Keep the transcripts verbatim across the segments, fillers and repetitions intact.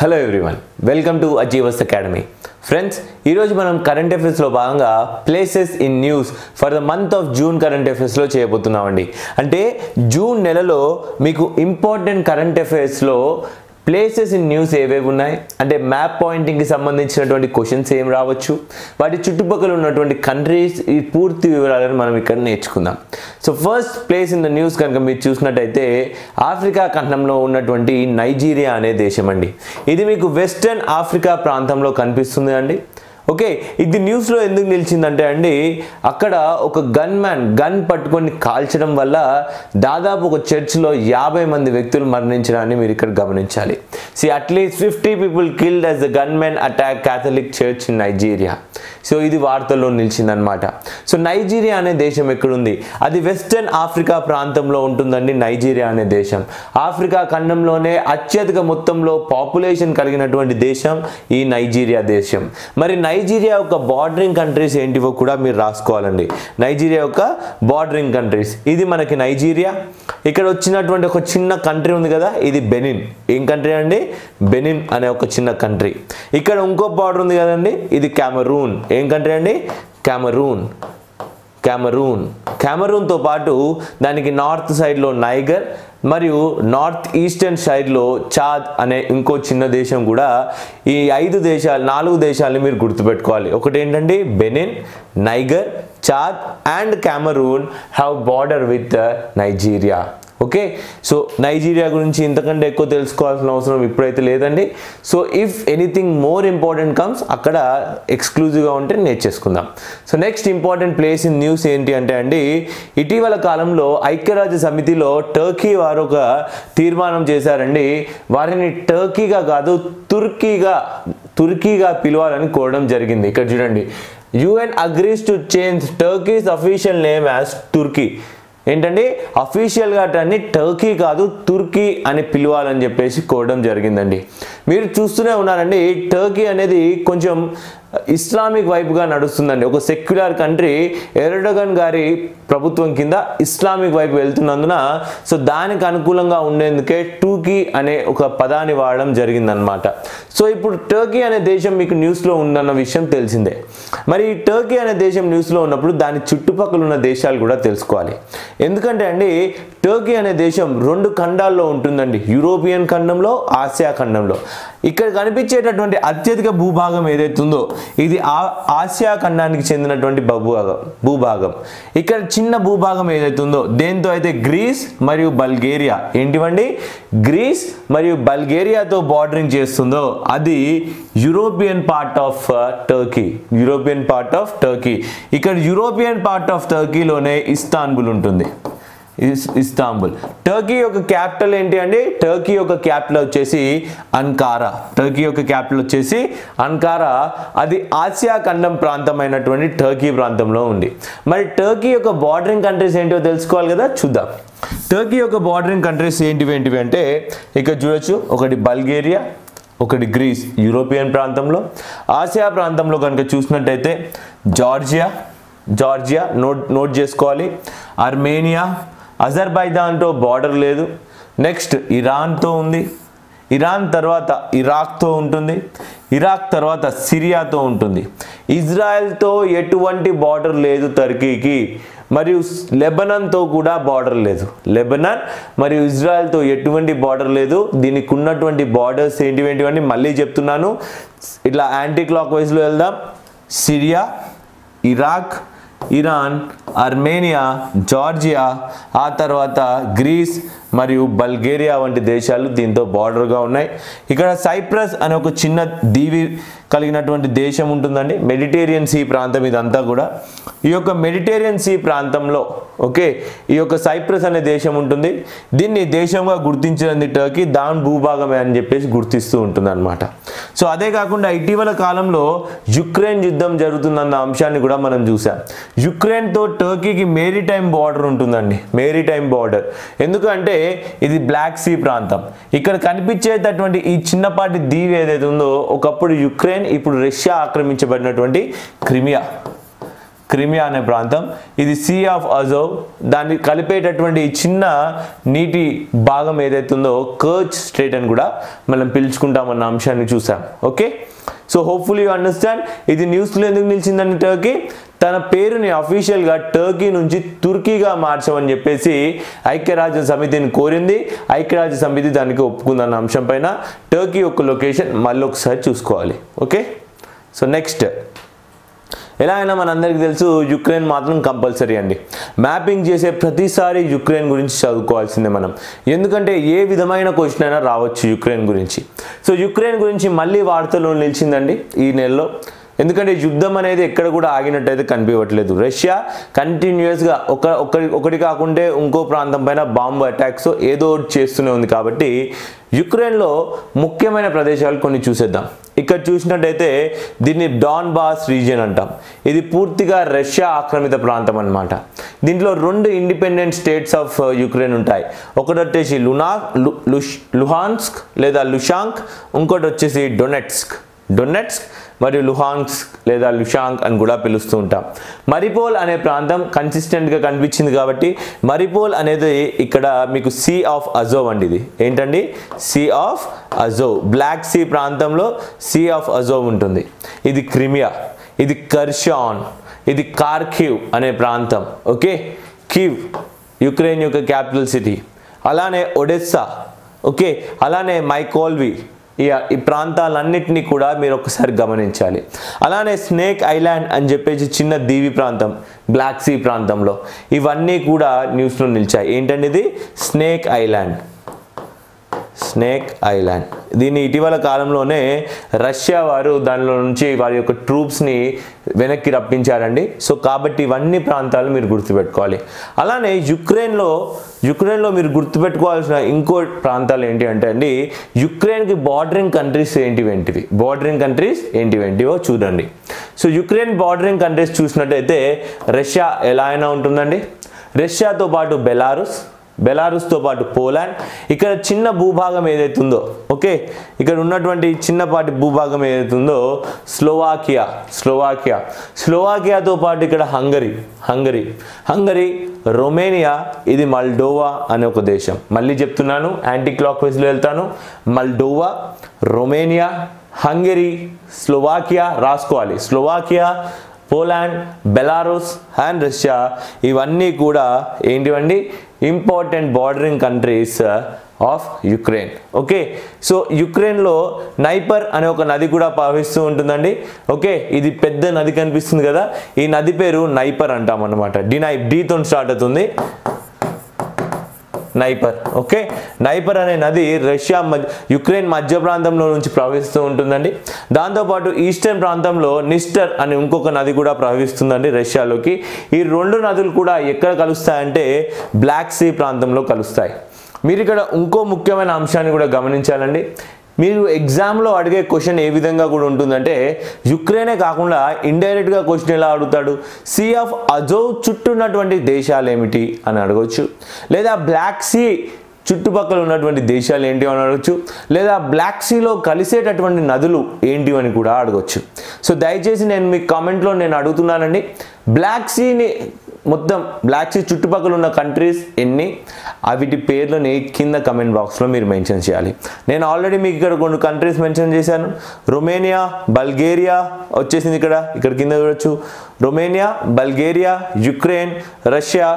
Hello everyone welcome to Achievers Academy friends ఈ రోజు మనం కరెంట్ అఫైర్స్ లో భాగంగా places in news for the month of June current affairs లో చేయబోతున్నామండి అంటే జూన్ నెలలో మీకు ఇంపార్టెంట్ కరెంట్ అఫైర్స్ లో ప్లేసెస్ ఇన్ న్యూస్ ఏవేవి ఉన్నాయి అంటే మ్యాప్ పాయింటింగ్కి సంబంధించినటువంటి క్వశ్చన్స్ ఏం రావచ్చు వాటి చుట్టుపక్కల ఉన్నటువంటి కంట్రీస్ ఈ పూర్తి వివరాలను మనం ఇక్కడ నేర్చుకుందాం. So first place in the news కనుక మీరు చూసినట్టయితే ఆఫ్రికా ఖండంలో ఉన్నటువంటి నైజీరియా అనే దేశం అండి. ఇది మీకు వెస్టర్న్ ఆఫ్రికా ప్రాంతంలో కనిపిస్తుంది అండి. ఓకే, ఇది న్యూస్లో ఎందుకు నిలిచిందంటే అండి అక్కడ ఒక గన్ మ్యాన్ గన్ పట్టుకొని కాల్చడం వల్ల దాదాపు ఒక చర్చ్లో యాభై మంది వ్యక్తులు మరణించడాన్ని మీరు ఇక్కడ గమనించాలి. See at least fifty people killed as the gunman attack Catholic church in Nigeria. So ఇది వార్తల్లో నిలిచిందనమాట. సో నైజీరియా అనే దేశం ఎక్కడుంది? అది వెస్టర్న్ ఆఫ్రికా ప్రాంతంలో ఉంటుందండి. నైజీరియా అనే దేశం ఆఫ్రికా ఖండంలోనే అత్యధిక మొత్తంలో పాపులేషన్ కలిగినటువంటి దేశం ఈ నైజీరియా దేశం. మరి నైజీరియా యొక్క బార్డరింగ్ కంట్రీస్ ఏంటివో కూడా మీరు రాసుకోవాలండి. నైజీరియా యొక్క బార్డరింగ్ కంట్రీస్, ఇది మనకి నైజీరియా. ఇక్కడ వచ్చినటువంటి ఒక చిన్న కంట్రీ ఉంది కదా, ఇది బెనిన్. ఏం కంట్రీ అండి? బెనిన్ అనే ఒక చిన్న కంట్రీ. ఇక్కడ ఇంకో బార్డర్ ఉంది కదండి, ఇది కెమెరూన్. ఏం కంట్రీ అండి? కెమెరూన్. కెమెరూన్ కెమెరూన్తో పాటు దానికి నార్త్ సైడ్లో నైగర్ మరియు నార్త్ ఈస్టర్న్ సైడ్లో చాద్ అనే ఇంకో చిన్న దేశం కూడా. ఈ ఐదు దేశాలు నాలుగు దేశాలని మీరు గుర్తుపెట్టుకోవాలి. ఒకటి ఏంటంటే Benin, Niger, Chad and Cameroon have border with Nigeria. Okay, so Nigeria గురించి ఇంతకంటే ఎక్కువ తెలుసుకోవాల్సిన అవసరం ఇప్పుడైతే లేదండి. So if anything more important comes అక్కడ ఎక్స్క్లూజివ్గా ఉంటే నేర్చేసుకుందాం. So next important place in news ఏంటి అంటే అండి ఇటీవల కాలంలో ఐక్యరాజ్య సమితిలో టర్కీ వారు ఒక తీర్మానం చేశారండి. వారిని టర్కీగా కాదు తుర్కీగా తుర్కీగా పిలవాలని కోరడం జరిగింది. ఇక్కడ చూడండి, UN agrees to change Turkey's official name as Türkiye. ఏంటంటే అఫీషియల్గా అటాన్ని టర్కీ కాదు తుర్కీ అని పిలవాలని చెప్పేసి కోరడం జరిగిందండి. మీరు చూస్తూనే ఉన్నారండి, టర్కీ అనేది కొంచెం ఇస్లామిక్ వైపుగా నడుస్తుందండి. ఒక సెక్యులర్ కంట్రీ ఎర్డోగన్ గారి ప్రభుత్వం కింద ఇస్లామిక్ వైపు వెళ్తున్నందున సో దానికి అనుకూలంగా ఉండేందుకే టర్కీ అనే ఒక పదాన్ని వాడడం జరిగిందనమాట. సో ఇప్పుడు టర్కీ అనే దేశం మీకు న్యూస్లో ఉందన్న విషయం తెలిసిందే. మరి ఈ టర్కీ అనే దేశం న్యూస్లో ఉన్నప్పుడు దాని చుట్టుపక్కల ఉన్న దేశాలు కూడా తెలుసుకోవాలి. ఎందుకంటే అండి టర్కీ అనే దేశం రెండు ఖండాల్లో ఉంటుందండి, యూరోపియన్ ఖండంలో, ఆసియా ఖండంలో. ఇక్కడ కనిపించేటటువంటి అత్యధిక భూభాగం ఏదైతుందో ఇది ఆసియా ఖండానికి చెందినటువంటి భూభాగం భూభాగం ఇక్కడ చిన్న భూభాగం ఏదైతుందో దేంతో అయితే గ్రీస్ మరియు బల్గేరియా ఏంటివండి గ్రీస్ మరియు బల్గేరియాతో బార్డరింగ్ చేస్తుందో అది European part of Turkey European part of Turkey ఇక్కడ యూరోపియన్ పార్ట్ ఆఫ్ టర్కీలోనే ఇస్తాన్బుల్ ఉంటుంది. ఇస్తాంబుల్ టర్కీ యొక్క క్యాపిటల్ ఏంటి అండి? టర్కీ యొక్క క్యాపిటల్ వచ్చేసి అన్కారా. టర్కీ యొక్క క్యాపిటల్ వచ్చేసి అన్కారా. అది ఆసియా ఖండం ప్రాంతమైనటువంటి టర్కీ ప్రాంతంలో ఉంది. మరి టర్కీ యొక్క బార్డరింగ్ కంట్రీస్ ఏంటో తెలుసుకోవాలి కదా, చూద్దాం. టర్కీ యొక్క బార్డరింగ్ కంట్రీస్ ఏంటివి ఏంటివి అంటే ఇక్కడ చూడొచ్చు, ఒకటి బల్గేరియా, ఒకటి గ్రీస్ యూరోపియన్ ప్రాంతంలో. ఆసియా ప్రాంతంలో కనుక చూసినట్టయితే జార్జియా జార్జియా నోట్ నోట్ చేసుకోవాలి. ఆర్మేనియా, అజర్బైజాన్తో బార్డర్ లేదు. నెక్స్ట్ ఇరాన్తో ఉంది. ఇరాన్ తర్వాత ఇరాక్తో ఉంటుంది. ఇరాక్ తర్వాత సిరియాతో ఉంటుంది. ఇజ్రాయెల్తో ఎటువంటి బార్డర్ లేదు టర్కీకి. మరియు లెబనాన్తో కూడా బార్డర్ లేదు. లెబనాన్ మరియు ఇజ్రాయెల్తో ఎటువంటి బార్డర్ లేదు. దీనికి ఉన్నటువంటి బార్డర్స్ ఏంటివేంటివన్నీ మళ్ళీ చెప్తున్నాను. ఇట్లా యాంటీ క్లాక్ వైజ్లో వెళ్దాం. Syria, Iraq, Iran, Armenia, Georgia, ఆ తర్వాత గ్రీస్ మరియు బల్గేరియా వంటి దేశాలు దీంతో బార్డర్గా ఉన్నాయి. ఇక్కడ సైప్రస్ అనే ఒక చిన్న దీవి కలిగినటువంటి దేశం ఉంటుందండి. మెడిటేరియన్ సీ ప్రాంతం ఇదంతా కూడా. ఈ యొక్క మెడిటేరియన్ సీ ప్రాంతంలో ఓకే ఈ యొక్క సైప్రస్ అనే దేశం ఉంటుంది. దీన్ని దేశంగా గుర్తించింది టర్కీ, దాని భూభాగమే అని చెప్పేసి గుర్తిస్తూ ఉంటుంది అనమాట. సో అదే కాకుండా ఇటీవల కాలంలో యుక్రెయిన్ యుద్ధం జరుగుతుందన్న అంశాన్ని కూడా మనం చూసాం. యుక్రెయిన్తో టర్కీకి మేరీటైమ్ బార్డర్ ఉంటుందండి. మేరీటైమ్ బార్డర్ ఎందుకంటే ఇది బ్లాక్ సీ ప్రాంతం. ఇక్కడ కనిపించేటటువంటి ఈ చిన్నపాటి దీవి ఏదైతే ఉందో ఒకప్పుడు యుక్రెయిన్, ఇప్పుడు రష్యా ఆక్రమించబడినటువంటి క్రిమియా. క్రిమియా అనే ప్రాంతం. ఇది సీ ఆఫ్ అజోవ్, దాన్ని కలిపేటటువంటి చిన్న నీటి భాగం ఏదైతుందో కర్చ్ స్ట్రేట్ అని కూడా మనం పిలుచుకుంటామన్న అంశాన్ని చూసాం. Okay, so hopefully you understand ఇది న్యూస్లో ఎందుకు నిలిచిందని టర్కీ తన పేరుని అఫీషియల్గా టర్కీ నుంచి తుర్కీగా మార్చమని చెప్పేసి ఐక్యరాజ్య సమితిని కోరింది. ఐక్యరాజ్య సమితి దానికి ఒప్పుకుందన్న అంశం పైన టర్కీ యొక్క లొకేషన్ మళ్ళీ ఒకసారి చూసుకోవాలి. ఓకే, సో నెక్స్ట్ ఎలా అయినా మనందరికీ తెలుసు యుక్రెయిన్ మాత్రం కంపల్సరీ అండి. మ్యాపింగ్ చేసే ప్రతిసారి యుక్రెయిన్ గురించి చదువుకోవాల్సిందే మనం, ఎందుకంటే ఏ విధమైన క్వశ్చన్ అయినా రావచ్చు యుక్రెయిన్ గురించి. సో యుక్రెయిన్ గురించి మళ్ళీ వార్తలు నిలిచిందండి ఈ నెలలో, ఎందుకంటే యుద్ధం అనేది ఎక్కడ కూడా ఆగినట్టయితే కనిపించట్లేదు. రష్యా కంటిన్యూస్గా ఒక ఒకటి కాకుంటే ఇంకో ప్రాంతం పైన బాంబు అటాక్స్ ఏదో ఒకటి చేస్తూనే ఉంది. కాబట్టి యుక్రెయిన్లో ముఖ్యమైన ప్రదేశాలు కొన్ని చూసేద్దాం. ఇక్కడ చూసినట్టయితే దీన్ని డాన్ బాస్ రీజియన్ అంటాం. ఇది పూర్తిగా రష్యా ఆక్రమిత ప్రాంతం అన్నమాట. దీంట్లో రెండు ఇండిపెండెంట్ స్టేట్స్ ఆఫ్ యుక్రెయిన్ ఉంటాయి. ఒకటి వచ్చేసి లునా లుహాన్స్క్ లేదా లుషాంక్, ఇంకోటి వచ్చేసి డొనెట్స్క్ డొనెట్స్క్ మరియు లుహాన్స్క్ లేదా లుషాంక్ అని కూడా పిలుస్తూ ఉంటాం. మరిపోల్ అనే ప్రాంతం కన్సిస్టెంట్గా కనిపించింది కాబట్టి మరిపోల్ అనేది ఇక్కడ మీకు సీ ఆఫ్ అజోవ్ అండి. ఇది ఏంటండి, see of Azov, Black see ప్రాంతంలో సీ ఆఫ్ అజోవ్ ఉంటుంది. ఇది క్రిమియా, ఇది ఖర్సాన్, ఇది ఖార్కివ్ అనే ప్రాంతం. ఓకే, కీవ్ యుక్రెయిన్ యొక్క క్యాపిటల్ సిటీ, అలానే ఒడెస్సా, ఓకే, అలానే మైకోల్వి, ఈ ప్రాంతాలన్నింటినీ కూడా మీరు ఒకసారి గమనించాలి. అలానే స్నేక్ ఐలాండ్ అని చెప్పేసి చిన్న దీవి ప్రాంతం బ్లాక్ సీ ప్రాంతంలో, ఇవన్నీ కూడా న్యూస్లో నిలిచాయి. ఏంటంటే ఇది స్నేక్ ఐలాండ్ స్నేక్ ఐలాండ్ దీన్ని ఇటీవల కాలంలోనే రష్యా వారు దానిలో నుంచి వారి యొక్క ట్రూప్స్ని వెనక్కి రప్పించారండి. సో కాబట్టి ఇవన్నీ ప్రాంతాలు మీరు గుర్తుపెట్టుకోవాలి. అలానే యుక్రెయిన్లో యుక్రెయిన్లో మీరు గుర్తుపెట్టుకోవాల్సిన ఇంకో ప్రాంతాలు ఏంటి అంటే అండి, యుక్రెయిన్కి బార్డరింగ్ కంట్రీస్ ఏంటివేంటివి బార్డరింగ్ కంట్రీస్ ఏంటివేంటివో చూడండి. సో యుక్రెయిన్ బార్డరింగ్ కంట్రీస్ చూసినట్టయితే రష్యా ఎలా అయినా ఉంటుందండి. రష్యాతో పాటు బెలారుస్, బెలారుస్తో పాటు పోలాండ్, ఇక్కడ చిన్న భూభాగం ఏదైతుందో, ఓకే, ఇక్కడ ఉన్నటువంటి చిన్నపాటి భూభాగం ఏదైతుందో స్లోవాకియా స్లోవాకియా స్లోవాకియాతో పాటు ఇక్కడ హంగరీ హంగరీ హంగరీ రొమేనియా, ఇది మల్డోవా అనే ఒక దేశం. మళ్ళీ చెప్తున్నాను, యాంటీ క్లాక్ వైజ్లో వెళ్తాను. మల్డోవా, రొమేనియా, హంగరీ, స్లోవాకియా రాసుకోవాలి. Slovakia, Poland, Belarus and Russia, ఇవన్నీ కూడా ఏంటివండి important bordering countries of Ukraine. Okay, so యుక్రెయిన్లో నైపర్ అనే ఒక నది కూడా ప్రవహిస్తూ ఉంటుందండి. ఓకే, ఇది పెద్ద నది కనిపిస్తుంది కదా, ఈ నది పేరు నైపర్ అంటాం అనమాట. డినై డీతో స్టార్ట్ అవుతుంది, నైపర్. ఓకే, నైపర్ అనే నది రష్యా యుక్రెయిన్ మధ్య ప్రాంతంలో నుంచి ప్రవహిస్తూ ఉంటుందండి. దాంతోపాటు ఈస్టర్న్ ప్రాంతంలో నిస్టర్ అనే ఇంకొక నది కూడా ప్రవహిస్తుందండి రష్యాలోకి. ఈ రెండు నదులు కూడా ఎక్కడ కలుస్తాయంటే బ్లాక్ సీ ప్రాంతంలో కలుస్తాయి. మీరు ఇక్కడ ఇంకో ముఖ్యమైన అంశాన్ని కూడా గమనించాలండి. మీరు ఎగ్జామ్లో అడిగే క్వశ్చన్ ఏ విధంగా కూడా ఉంటుందంటే, యుక్రెయినే కాకుండా ఇండైరెక్ట్గా క్వశ్చన్ ఎలా అడుగుతాడు, సీ ఆఫ్ అజోవ్ చుట్టూ ఉన్నటువంటి దేశాలు ఏమిటి అని అడగవచ్చు, లేదా బ్లాక్ సీ చుట్టుపక్కల ఉన్నటువంటి దేశాలు ఏంటి అని అడగచ్చు, లేదా బ్లాక్ సీలో కలిసేటటువంటి నదులు ఏంటి అని కూడా అడగవచ్చు. సో దయచేసి నేను మీ కామెంట్లో నేను అడుగుతున్నానండి, బ్లాక్ సీని మొత్తం బ్లాక్ సీ చుట్టుపక్కల ఉన్న కంట్రీస్ ఎన్ని, వీటి పేర్లని కింద కమెంట్ బాక్స్లో మీరు మెన్షన్ చేయాలి. నేను ఆల్రెడీ మీకు ఇక్కడ కొన్ని కంట్రీస్ మెన్షన్ చేశాను. రొమేనియా, బల్గేరియా వచ్చేసింది ఇక్కడ ఇక్కడ కింద చూడొచ్చు. రొమేనియా, బల్గేరియా, యుక్రెయిన్, రష్యా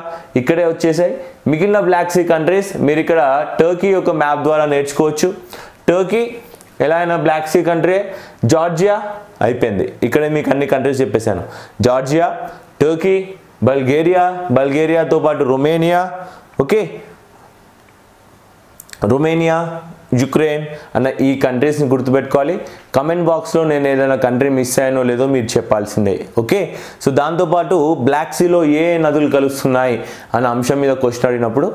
ఇక్కడే వచ్చేసాయి. మిగిలిన బ్లాక్ సీ కంట్రీస్ మీరు ఇక్కడ టర్కీ యొక్క మ్యాప్ ద్వారా నేర్చుకోవచ్చు. టర్కీ ఎలా అయినా బ్లాక్ సీ కంట్రీ. జార్జియా అయిపోయింది, ఇక్కడే మీకు అన్ని కంట్రీస్ చెప్పేశాను. జార్జియా, టర్కీ, బల్గేరియా, బల్గేరియాతో పాటు రొమేనియా, ఓకే, రొమేనియా, యుక్రెయిన్ అన్న ఈ కంట్రీస్ని గుర్తుపెట్టుకోవాలి. కమెంట్ బాక్స్లో నేను ఏదైనా కంట్రీ మిస్ అయ్యానో లేదో మీరు చెప్పాల్సిందే. ఓకే, సో దాంతోపాటు బ్లాక్ సీలో ఏ నదులు కలుస్తున్నాయి అన్న అంశం మీద క్వశ్చన్ అడిగినప్పుడు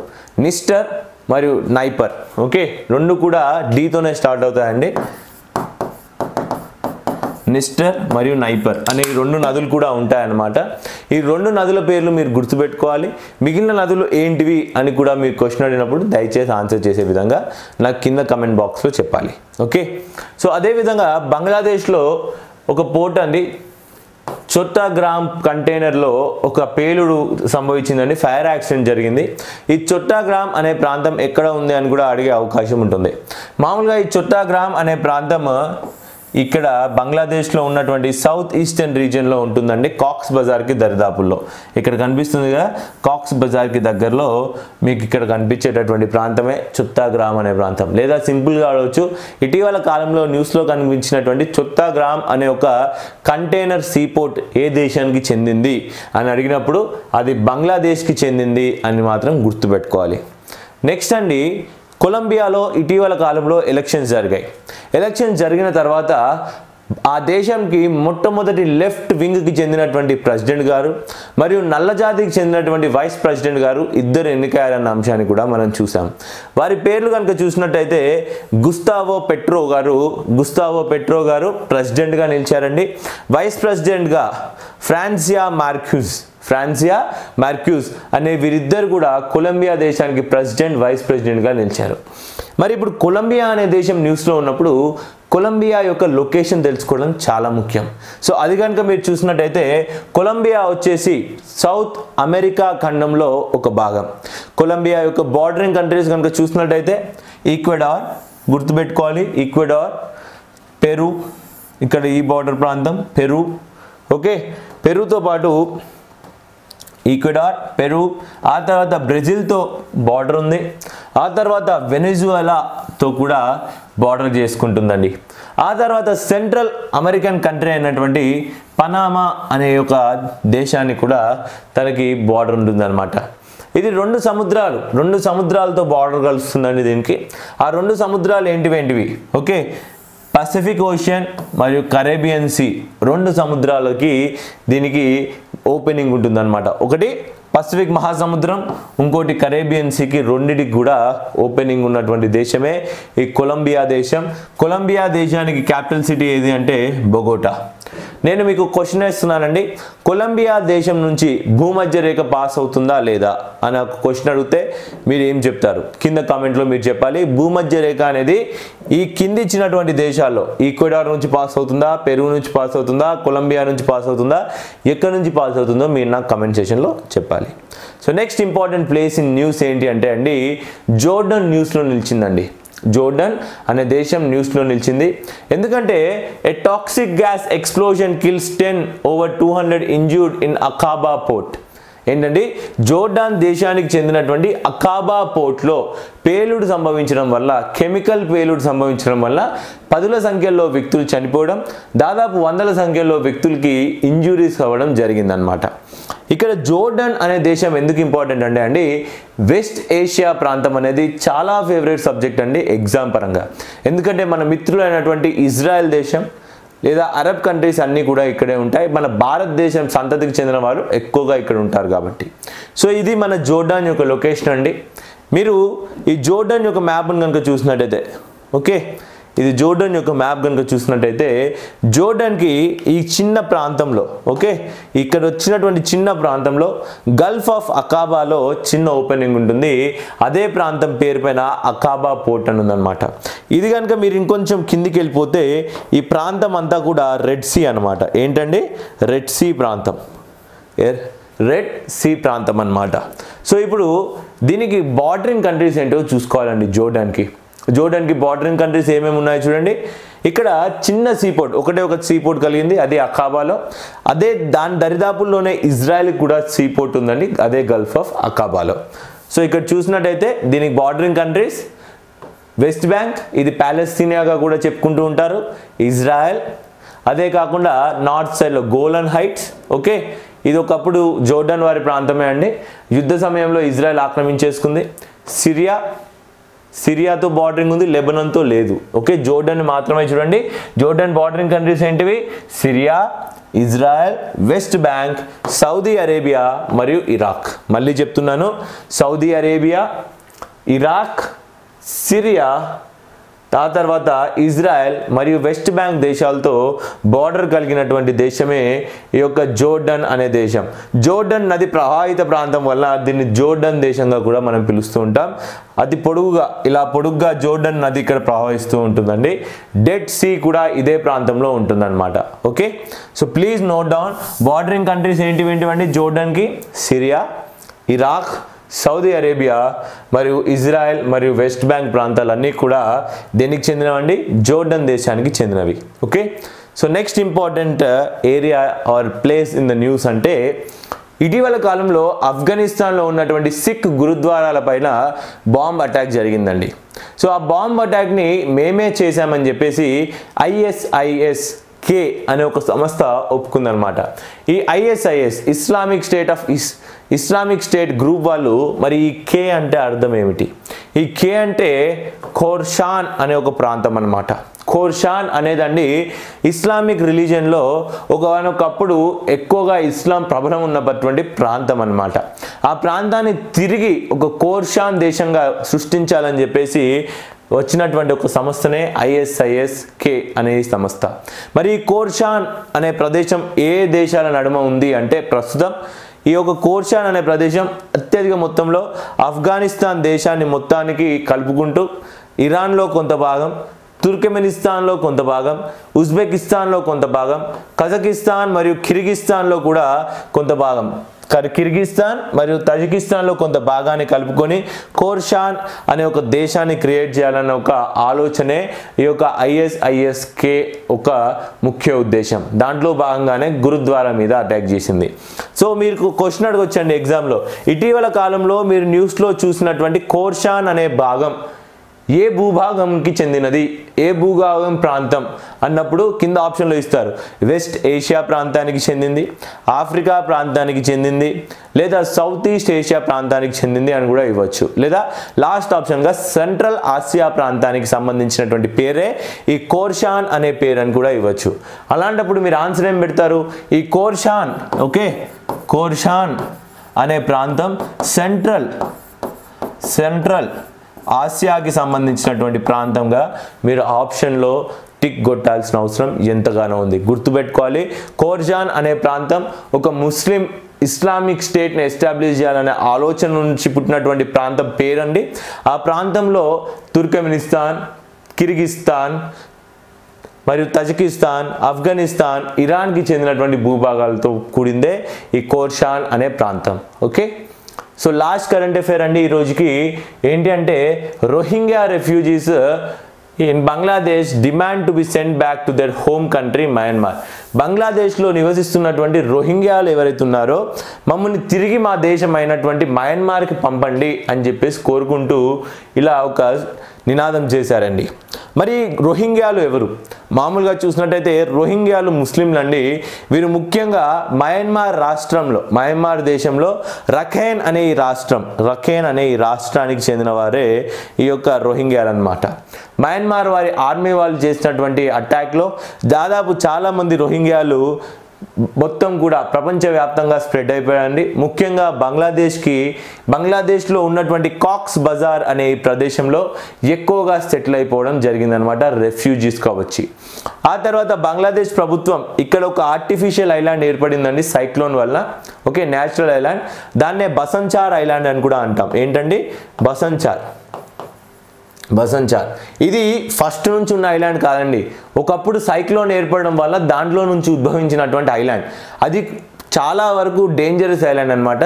నిస్టర్ మరియు నైపర్, ఓకే, రెండు కూడా డీతోనే స్టార్ట్ అవుతాయండి. నిస్టర్ మరియు నైపర్ అనే రెండు నదులు కూడా ఉంటాయన్నమాట. ఈ రెండు నదుల పేర్లు మీరు గుర్తుపెట్టుకోవాలి. మిగిలిన నదులు ఏంటివి అని కూడా మీరు క్వశ్చన్ అడిగినప్పుడు దయచేసి ఆన్సర్ చేసే విధంగా నాకు కింద కమెంట్ బాక్స్లో చెప్పాలి. ఓకే, సో అదేవిధంగా బంగ్లాదేశ్లో ఒక పోర్ట్ అండి, चोटा ग्राम कंटेनर लो ఒక పేలుడు సంభవించిందని ఫైర్ యాక్సిడెంట్ జరిగింది ఈ చోటా గ్రామ్ అనే ప్రాంతం ఎక్కడ ఉంది అని కూడా అడిగే అవకాశం ఉంటుంది మామూలుగా ఈ చోటా గ్రామ్ అనే ప్రాంతం ఇక్కడ బంగ్లాదేశ్ లో ఉన్నటువంటి సౌత్ ఈస్టర్న్ రీజియన్ లో ఉంటుందండి కాక్స్ బజార్ కి దరిదాపుల్లో ఇక్కడ కనిపిస్తుందిగా కాక్స్ బజార్ కి దగ్గరలో మీకు ఇక్కడ కనిపించేటటువంటి ప్రాంతమే చోటా గ్రామ్ అనే ప్రాంతం లేదా సింపుల్ గా అడవచ్చు ఇటీవల కాలంలో న్యూస్ లో కనిపించినటువంటి చోటా గ్రామ్ అనే ఒక కంటైనర్ సీ పోర్ట్ ఏ దేశానికి చెందింది అని అడిగినప్పుడు అది బంగ్లాదేశ్ కి చెందింది అని మాత్రం గుర్తుపెట్టుకోవాలి నెక్స్ట్ అండి కొలంబియాలో ఇటీవల కాలంలో ఎలక్షన్స్ జరిగాయి ఎలక్షన్ జరిగిన తర్వాత ఆ దేశంకి మొట్టమొదటి లెఫ్ట్ వింగ్ కి చెందినటువంటి ప్రెసిడెంట్ గారు మరియు నల్ల జాతికి చెందినటువంటి వైస్ ప్రెసిడెంట్ గారు ఇద్దరు ఎన్నికయ్యారన్న అంశాన్ని కూడా మనం చూసాం వారి పేర్లు కనుక చూసినట్లయితే గుస్తావో పెట్రో గారు గుస్తావో పెట్రో గారు ప్రెసిడెంట్ గా నిలిచారండి వైస్ ప్రెసిడెంట్ గా ఫ్రాన్సియా మార్క్యూస్ ఫ్రాన్సియా మార్క్యూస్ అనే వీరిద్దరు కూడా కొలంబియా దేశానికి ప్రెసిడెంట్ వైస్ ప్రెసిడెంట్ గా నిలిచారు మరి ఇప్పుడు కొలంబియా అనే దేశం న్యూస్ లో ఉన్నప్పుడు కొలంబియా యొక్క లొకేషన్ తెలుసుకోవడం చాలా ముఖ్యం సో అది గనుక మీరు చూసినట్లయితే కొలంబియా వచ్చేసి సౌత్ అమెరికా ఖండంలో ఒక భాగం కొలంబియా యొక్క బోర్డరింగ్ కంట్రీస్ గనుక చూసినట్లయితే ఈక్వెడార్ గుర్తుపెట్టుకోవాలి ఈక్వెడార్ పెరు ఇక్కడ ఈ బోర్డర్ ప్రాంతం పెరు ఓకే పెరుతో పాటు ఈక్వెడార్ పెరు ఆ తర్వాత బ్రెజిల్తో బార్డర్ ఉంది ఆ తర్వాత వెనెజులాతో కూడా బార్డర్ చేసుకుంటుందండి ఆ తర్వాత సెంట్రల్ అమెరికన్ కంట్రీ అయినటువంటి పనామా అనే ఒక దేశానికి కూడా తనకి బార్డర్ ఉంటుందన్నమాట ఇది రెండు సముద్రాలు రెండు సముద్రాలతో బార్డర్ కలుస్తుందండి దీనికి ఆ రెండు సముద్రాలు ఏంటివేంటివి ఓకే పసిఫిక్ ఓషన్ మరియు కరేబియన్ సీ రెండు సముద్రాలకి దీనికి ఓపెనింగ్ ఉంటుందన్నమాట ఒకటి పసిఫిక్ మహాసముద్రం ఇంకోటి కరేబియన్ సీకి రెండిటికి కూడా ఓపెనింగ్ ఉన్నటువంటి దేశమే ఈ కొలంబియా దేశం కొలంబియా దేశానికి క్యాపిటల్ సిటీ ఏది అంటే బొగోటా నేను మీకు క్వశ్చన్ ఇస్తున్నానండి కొలంబియా దేశం నుంచి భూమధ్య రేఖ పాస్ అవుతుందా లేదా అని ఒక క్వశ్చన్ అడిగితే మీరు ఏం చెప్తారు కింద కామెంట్లో మీరు చెప్పాలి భూమధ్య రేఖ అనేది ఈ కింది ఇచ్చినటువంటి దేశాల్లో ఈక్వెడార్ నుంచి పాస్ అవుతుందా పెరు నుంచి పాస్ అవుతుందా కొలంబియా నుంచి పాస్ అవుతుందా ఎక్కడి నుంచి పాస్ అవుతుందో మీరు నాకు కామెంట్ సెక్షన్లో చెప్పాలి so next important place in news ఏంటి అంటే అండి జోర్డన్ న్యూస్లో నిలిచిందండి జోర్డన్ అనే దేశం న్యూస్లో నిలిచింది ఎందుకంటే a toxic gas explosion kills ten over two hundred injured in Aqaba port ఏంటండి జోర్డాన్ దేశానికి చెందినటువంటి అఖాబా పోర్ట్లో పేలుడు సంభవించడం వల్ల కెమికల్ పేలుడు సంభవించడం వల్ల పదుల సంఖ్యలో వ్యక్తులు చనిపోవడం దాదాపు వందల సంఖ్యలో వ్యక్తులకి ఇంజురీస్ అవ్వడం జరిగిందనమాట ఇక్కడ జోర్డన్ అనే దేశం ఎందుకు ఇంపార్టెంట్ అంటే అండి వెస్ట్ ఏషియా ప్రాంతం అనేది చాలా ఫేవరెట్ సబ్జెక్ట్ అండి ఎగ్జామ్ పరంగా ఎందుకంటే మన మిత్రులైనటువంటి ఇజ్రాయెల్ దేశం లేదా అరబ్ కంట్రీస్ అన్నీ కూడా ఇక్కడే ఉంటాయి మన భారతదేశం సంతతికి చెందిన వారు ఎక్కువగా ఇక్కడ ఉంటారు కాబట్టి సో ఇది మన జోర్డాన్ యొక్క లొకేషన్ అండి మీరు ఈ జోర్డాన్ యొక్క మ్యాప్ను కనుక చూసినట్టయితే ఓకే ఇది జోర్డాన్ యొక్క మ్యాప్ కనుక చూసినట్టయితే జోర్డాన్కి ఈ చిన్న ప్రాంతంలో ఓకే ఇక్కడ వచ్చినటువంటి చిన్న ప్రాంతంలో గల్ఫ్ ఆఫ్ అఖాబాలో చిన్న ఓపెనింగ్ ఉంటుంది అదే ప్రాంతం పేరు పైన అఖాబా పోర్ట్ అని ఉందన్నమాట ఇది కనుక మీరు ఇంకొంచెం కిందికి వెళ్ళిపోతే ఈ ప్రాంతం అంతా కూడా రెడ్ సీ అనమాట ఏంటండి రెడ్ సీ ప్రాంతం రెడ్ సీ ప్రాంతం అనమాట సో ఇప్పుడు దీనికి బార్డరింగ్ కంట్రీస్ ఏంటో చూసుకోవాలండి జోర్డాన్కి జోర్డాన్కి బార్డరింగ్ కంట్రీస్ ఏమేమి ఉన్నాయో చూడండి ఇక్కడ చిన్న సీపోర్ట్ ఒకటే ఒక సీపోర్ట్ కలిగింది అదే అఖాబాలో అదే దాని దరిదాపుల్లోనే ఇజ్రాయెల్కి కూడా సీపోర్ట్ ఉందండి అదే గల్ఫ్ ఆఫ్ అఖాబాలో సో ఇక్కడ చూసినట్టయితే దీనికి బార్డరింగ్ కంట్రీస్ వెస్ట్ బ్యాంక్ ఇది ప్యాలెస్తీనియాగా కూడా చెప్పుకుంటూ ఉంటారు ఇజ్రాయెల్ అదే కాకుండా నార్త్ సైడ్లో గోలన్ హైట్స్ ఓకే ఇది ఒకప్పుడు జోర్డాన్ వారి ప్రాంతమే అండి యుద్ధ సమయంలో ఇజ్రాయెల్ ఆక్రమించేసుకుంది సిరియా సిరియాతో బార్డరింగ్ ఉంది లెబనాన్తో లేదు ఓకే జోర్డన్ మాత్రమే చూడండి జోర్డన్ బార్డరింగ్ కంట్రీస్ ఏంటివి Syria Israel West Bank Saudi Arabia మరియు ఇరాక్ మళ్ళీ చెప్తున్నాను సౌదీ అరేబియా ఇరాక్ సిరియా ఆ తర్వాత ఇజ్రాయెల్ మరియు వెస్ట్ బ్యాంక్ దేశాలతో బోర్డర్ కలిగినటువంటి దేశమే ఈ యొక్క జోర్డన్ అనే దేశం. జోర్డన్ నది ప్రవాహిత ప్రాంతం వల్ల దీన్ని జోర్డన్ దేశంగా కూడా మనం పిలుస్తూ ఉంటాం. అతి పొడుగుగా ఇలా పొడుగ్గా జోర్డన్ నది ఇక్కడ ప్రవహిస్తూ ఉంటుందండి. డెడ్ సీ కూడా ఇదే ప్రాంతంలో ఉంటుందన్నమాట. Okay, so please note down, bordering countries ఏంటివి ఏంటివండి జోర్డన్కి? సిరియా, ఇరాక్, సౌదీ అరేబియా మరియు ఇజ్రాయెల్ మరియు వెస్ట్ బ్యాంక్ ప్రాంతాలన్నీ కూడా దేనికి చెందినవండి? జోర్డన్ దేశానికి చెందినవి. Okay, so next important area or place in the news అంటే ఇటీవల కాలంలో ఆఫ్ఘనిస్తాన్లో ఉన్నటువంటి సిక్ గురుద్వారాల పైన బాంబ్ అటాక్ జరిగిందండి. సో ఆ బాంబ్ అటాక్ని మేమే చేశామని చెప్పేసి ఐఎస్ఐఎస్ కే అనే ఒక సంస్థ ఒప్పుకుందనమాట. ఈ ISIS Islamic State of is Islamic State group వాళ్ళు, మరి ఈ కే అంటే అర్థం ఏమిటి? ఈ కే అంటే ఖోర్షాన్ అనే ఒక ప్రాంతం అనమాట. ఖోర్షాన్ అనేదండి ఇస్లామిక్ రిలీజియన్లో ఒకనొకప్పుడు ఎక్కువగా ఇస్లాం ప్రభలం ఉన్నటువంటి ప్రాంతం అనమాట. ఆ ప్రాంతాన్ని తిరిగి ఒక ఖోర్షాన్ దేశంగా సృష్టించాలని చెప్పేసి వచ్చినటువంటి ఒక సంస్థనే ఐఎస్ఐఎస్ కే అనే సంస్థ. మరి ఈ ఖోర్షాన్ అనే ప్రదేశం ఏ దేశాల నడుమ ఉంది అంటే ప్రస్తుతం ఈ యొక్క ఖోర్షాన్ అనే ప్రదేశం అత్యధిక మొత్తంలో ఆఫ్ఘనిస్తాన్ దేశాన్ని మొత్తానికి కలుపుకుంటూ ఇరాన్లో కొంత భాగం, తుర్కమెనిస్తాన్లో కొంత భాగం, ఉజ్బెకిస్తాన్లో కొంత భాగం, కజకిస్తాన్ మరియు కిర్గిస్తాన్లో కూడా కొంత భాగం, కిర్గిస్తాన్ మరియు తజికిస్తాన్లో కొంత భాగాన్ని కలుపుకొని ఖోర్షాన్ అనే ఒక దేశాన్ని క్రియేట్ చేయాలన్న ఒక ఆలోచనే ఈ యొక్క ఐఎస్ఐఎస్కే ఒక ముఖ్య ఉద్దేశం. దాంట్లో భాగంగానే గురుద్వారా మీద అటాక్ చేసింది. సో మీరు క్వశ్చన్ అడగొచ్చండి ఎగ్జామ్లో, ఇటీవల కాలంలో మీరు న్యూస్లో చూసినటువంటి ఖోర్షాన్ అనే భాగం ఏ భూభాగంకి చెందినది, ఏ భూభాగం ప్రాంతం అన్నప్పుడు కింద ఆప్షన్లో ఇస్తారు. వెస్ట్ ఏషియా ప్రాంతానికి చెందింది, ఆఫ్రికా ప్రాంతానికి చెందింది, లేదా సౌత్ ఈస్ట్ ఏషియా ప్రాంతానికి చెందింది అని కూడా ఇవ్వచ్చు, లేదా లాస్ట్ ఆప్షన్గా సెంట్రల్ ఆసియా ప్రాంతానికి సంబంధించినటువంటి పేరే ఈ ఖోర్షాన్ అనే పేరు అని కూడా ఇవ్వచ్చు. అలాంటప్పుడు మీరు ఆన్సర్ ఏం పెడతారు? ఈ ఖోర్షాన్, ఓకే, ఖోర్షాన్ అనే ప్రాంతం సెంట్రల్ సెంట్రల్ ఆసియాకి సంబంధించినటువంటి ప్రాంతంగా మీరు ఆప్షన్లో టిక్ కొట్టాల్సిన అవసరం ఎంతగానో ఉంది. గుర్తుపెట్టుకోవాలి, ఖోర్షాన్ అనే ప్రాంతం ఒక ముస్లిం ఇస్లామిక్ స్టేట్ని ఎస్టాబ్లిష్ చేయాలనే ఆలోచన నుంచి పుట్టినటువంటి ప్రాంతం పేరండి. ఆ ప్రాంతంలో తుర్కమెనిస్తాన్, కిర్గిస్తాన్ మరియు తజికిస్తాన్, ఆఫ్ఘనిస్తాన్, ఇరాన్కి చెందినటువంటి భూభాగాలతో కూడిందే ఈ ఖోర్షాన్ అనే ప్రాంతం. Okay, so last current affair అండి ఈ రోజుకి ఏంటి అంటే Rohingya refugees in Bangladesh demand to be sent back to their home country Myanmar. బంగ్లాదేశ్లో నివసిస్తున్నటువంటి రోహింగ్యాలు ఎవరైతే ఉన్నారో మమ్మల్ని తిరిగి మా దేశమైనటువంటి మయన్మార్కి పంపండి అని చెప్పేసి కోరుకుంటూ ఇలా ఒక నినాదం చేశారండి. మరి రోహింగ్యాలు ఎవరు? మామూలుగా చూసినట్టయితే రోహింగ్యాలు ముస్లింలండి. వీరు ముఖ్యంగా మయన్మార్ రాష్ట్రంలో, మయన్మార్ దేశంలో రఖైన్ అనే ఈ రాష్ట్రం, రఖైన్ అనే ఈ రాష్ట్రానికి చెందిన వారే ఈ యొక్క రోహింగ్యాలు అన్నమాట. మయన్మార్ వారి ఆర్మీ వాళ్ళు చేసినటువంటి అటాక్లో దాదాపు చాలామంది రోహింగ్యాలు మొత్తం కూడా ప్రపంచవ్యాప్తంగా స్ప్రెడ్ అయిపోయాయండి. ముఖ్యంగా బంగ్లాదేశ్కి బంగ్లాదేశ్లో ఉన్నటువంటి కాక్స్ బజార్ అనే ప్రదేశంలో ఎక్కువగా సెటిల్ అయిపోవడం జరిగిందనమాట రెఫ్యూజీస్గా వచ్చి. ఆ తర్వాత బంగ్లాదేశ్ ప్రభుత్వం ఇక్కడ ఒక ఆర్టిఫిషియల్ ఐలాండ్ ఏర్పడిందండి సైక్లోన్ వల్ల. ఓకే, న్యాచురల్ ఐలాండ్, దాన్నే బసంచార్ ఐలాండ్ అని కూడా అంటాం. ఏంటండి బసంచార్? బసంచార్ ఇది ఫస్ట్ నుంచి ఉన్న ఐలాండ్ కాదండి. ఒకప్పుడు సైక్లోన్ ఏర్పడడం వల్ల దాంట్లో నుంచి ఉద్భవించినటువంటి ఐలాండ్. అది చాలా వరకు డేంజరస్ ఐలాండ్ అనమాట.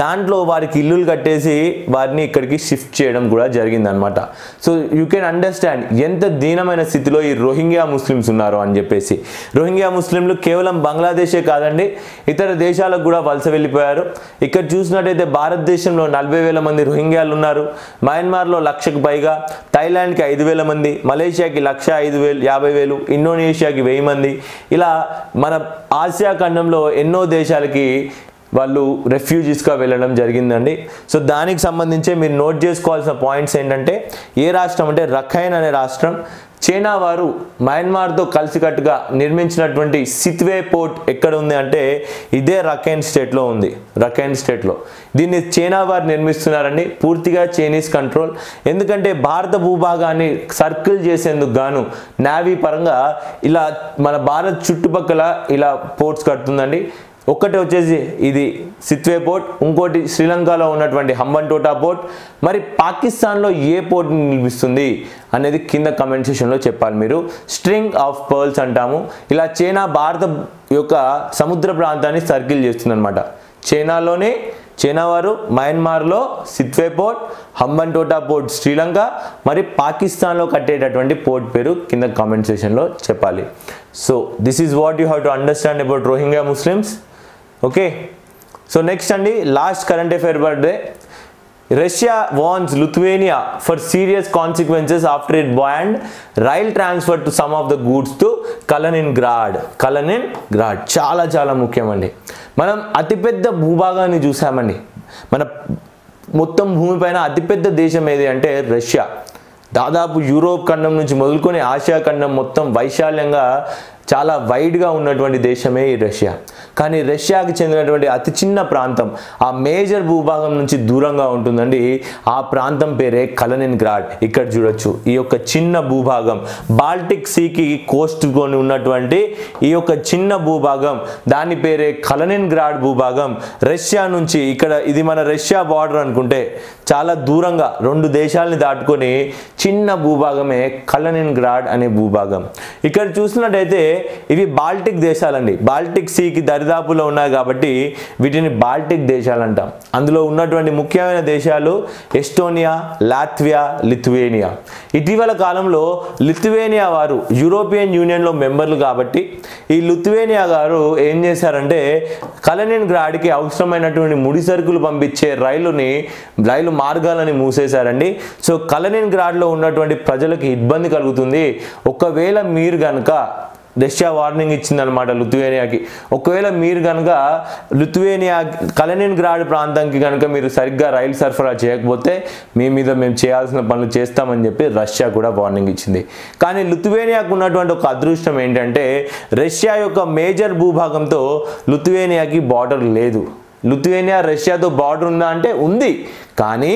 దాంట్లో వారికి ఇల్లులు కట్టేసి వారిని ఇక్కడికి షిఫ్ట్ చేయడం కూడా జరిగిందనమాట. సో యూ కెన్ అండర్స్టాండ్ ఎంత దీనమైన స్థితిలో ఈ రోహింగ్యా ముస్లిమ్స్ ఉన్నారు అని చెప్పేసి. రోహింగ్యా ముస్లింలు కేవలం బంగ్లాదేశే కాదండి, ఇతర దేశాలకు కూడా వలస వెళ్ళిపోయారు. ఇక్కడ చూసినట్టయితే భారతదేశంలో నలభై వేల మంది రోహింగ్యాలు ఉన్నారు, మయన్మార్లో లక్షకు పైగా, థాయిలాండ్కి ఐదు వేల మంది, మలేషియాకి లక్ష ఐదు వేలు యాభై వేలు, ఇండోనేషియాకి వెయ్యి మంది, ఇలా మన ఆసియా ఖండంలో ఎన్నో దేశాలకి వాళ్ళు రెఫ్యూజీస్గా వెళ్ళడం జరిగిందండి. సో దానికి సంబంధించి మీరు నోట్ చేసుకోవాల్సిన పాయింట్స్ ఏంటంటే ఏ రాష్ట్రం అంటే రఖైన్ అనే రాష్ట్రం, చైనా వారు మయన్మార్ తో కలిసికట్టుగా నిర్మించినటువంటి సిత్వే పోర్ట్ ఎక్కడ ఉంది అంటే ఇదే రఖైన్ స్టేట్ లో ఉంది. రఖైన్ స్టేట్ లో దీన్ని చైనా వారు నిర్మిస్తున్నారండి, పూర్తిగా చైనీస్ కంట్రోల్. ఎందుకంటే భారత భూభాగాన్ని సర్కిల్ చేసేందుకు గాను నావీ పరంగా ఇలా మన భారత్ చుట్టుపక్కల ఇలా పోర్ట్స్ కడుతుందండి. ఒకటి వచ్చేసి ఇది సిత్వే పోర్ట్, ఇంకోటి శ్రీలంకలో ఉన్నటువంటి హంబన్టోటా పోర్ట్. మరి పాకిస్తాన్లో ఏ పోర్ట్ని నిర్మిస్తుంది అనేది కింద కమెంట్ సెక్షన్లో చెప్పాలి మీరు. స్ట్రింగ్ ఆఫ్ పర్ల్స్ అంటాము. ఇలా చైనా భారత యొక్క సముద్ర ప్రాంతాన్ని సర్కిల్ చేస్తుందన్నమాట. చైనాలోనే చైనా వారు మయన్మార్లో Sittwe port, Hambantota port Sri Lanka, మరి పాకిస్తాన్లో కట్టేటటువంటి పోర్ట్ పేరు కింద కామెంట్ సెక్షన్లో చెప్పాలి. So this is what you have to understand about Rohingya Muslims. Okay, so next అండి last current affair birthday. Russia warns Lithuania for serious consequences after it banned rail transfer to some of the goods to Kaliningrad. Kaliningrad చాలా చాలా ముఖ్యమండి. మనం అతిపెద్ద భూభాగాన్ని చూసామండి. మన మొత్తం భూమిపైన అతిపెద్ద దేశం ఏది అంటే రష్యా. దాదాపు యూరోప్ ఖండం నుంచి మొదలుకొని ఆసియా ఖండం మొత్తం వైశాల్యంగా చాలా వైడ్గా ఉన్నటువంటి దేశమే ఈ రష్యా. కానీ రష్యాకి చెందినటువంటి అతి చిన్న ప్రాంతం ఆ మేజర్ భూభాగం నుంచి దూరంగా ఉంటుందండి. ఆ ప్రాంతం పేరే కలనిన్‌గ్రాడ్. ఇక్కడ చూడొచ్చు ఈ యొక్క చిన్న భూభాగం బాల్టిక్ సీకి కోస్ట్కొని ఉన్నటువంటి ఈ యొక్క చిన్న భూభాగం, దాని పేరే కలనిన్‌గ్రాడ్ భూభాగం. రష్యా నుంచి ఇక్కడ ఇది మన రష్యా బార్డర్ అనుకుంటే చాలా దూరంగా రెండు దేశాలని దాటుకొని చిన్న భూభాగమే కలనిన్‌గ్రాడ్ అనే భూభాగం. ఇక్కడ చూసినట్టయితే ఇవి బాల్టిక్ దేశాలండి. బాల్టిక్ సీకి దరిదాపులో ఉన్నాయి కాబట్టి వీటిని బాల్టిక్ దేశాలు అంటాం. అందులో ఉన్నటువంటి ముఖ్యమైన దేశాలు ఎస్టోనియా, లాత్వియా, లిథువేనియా. ఇటీవల కాలంలో లిథువేనియా వారు యూరోపియన్ యూనియన్లో మెంబర్లు కాబట్టి ఈ లిథువేనియా గారు ఏం చేశారంటే కలనిన్‌గ్రాడ్కి అవసరమైనటువంటి ముడి సరుకులు పంపించే రైలుని రైలు మార్గాలని మూసేశారండి. సో కలనిన్‌గ్రాడ్లో ఉన్నటువంటి ప్రజలకు ఇబ్బంది కలుగుతుంది. ఒకవేళ మీరు కనుక రష్యా వార్నింగ్ ఇచ్చిందనమాట లిథువేనియాకి, ఒకవేళ మీరు కనుక లిథువేనియా కలనిన్‌గ్రాడ్ ప్రాంతానికి కనుక మీరు సరిగ్గా రైలు సరఫరా చేయకపోతే మీ మీద మేము చేయాల్సిన పనులు చేస్తామని చెప్పి రష్యా కూడా వార్నింగ్ ఇచ్చింది. కానీ లిథువేనియాకు ఉన్నటువంటి ఒక అదృష్టం ఏంటంటే రష్యా యొక్క మేజర్ భూభాగంతో లిథువేనియాకి బార్డర్ లేదు. లిథువేనియా రష్యాతో బార్డర్ ఉందా అంటే ఉంది, కానీ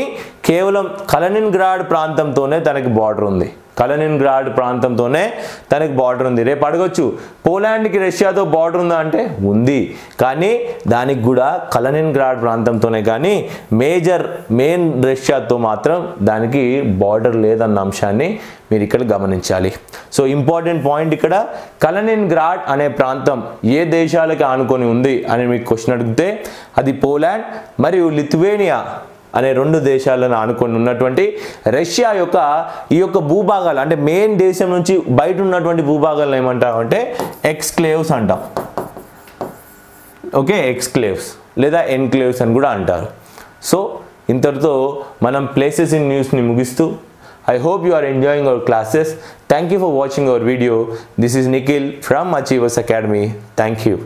కేవలం కలనిన్‌గ్రాడ్ ప్రాంతంతోనే తనకి బార్డర్ ఉంది. కలనిన్‌గ్రాడ్ ప్రాంతంతోనే తనకి బార్డర్ ఉంది. రేపు అడగొచ్చు పోలాండ్కి రష్యాతో బార్డర్ ఉందా అంటే ఉంది, కానీ దానికి కూడా కలనిన్‌గ్రాడ్ ప్రాంతంతోనే, కానీ మేజర్ మెయిన్ రష్యాతో మాత్రం దానికి బార్డర్ లేదన్న అంశాన్ని మీరు ఇక్కడ గమనించాలి. సో ఇంపార్టెంట్ పాయింట్ ఇక్కడ కలనిన్‌గ్రాడ్ అనే ప్రాంతం ఏ దేశాలకి ఆనుకొని ఉంది అని మీకు క్వశ్చన్ అడిగితే అది పోలాండ్ మరియు లిథువేనియా అనే రెండు దేశాలను ఆనుకొని ఉన్నటువంటి రష్యా యొక్క ఈ యొక్క భూభాగాలు అంటే మెయిన్ దేశం నుంచి బయట ఉన్నటువంటి భూభాగాలను ఏమంటామంటే ఎక్స్క్లేవ్స్ అంటాం. ఓకే, ఎక్స్క్లేవ్స్ లేదా ఎన్క్లేవ్స్ అని కూడా అంటారు. సో ఇంతటితో మనం ప్లేసెస్ ఇన్ న్యూస్ని ముగిస్తూ I hope you are enjoying our classes. Thank you for watching our video. This is Nikhil from Achievers Academy. Thank you.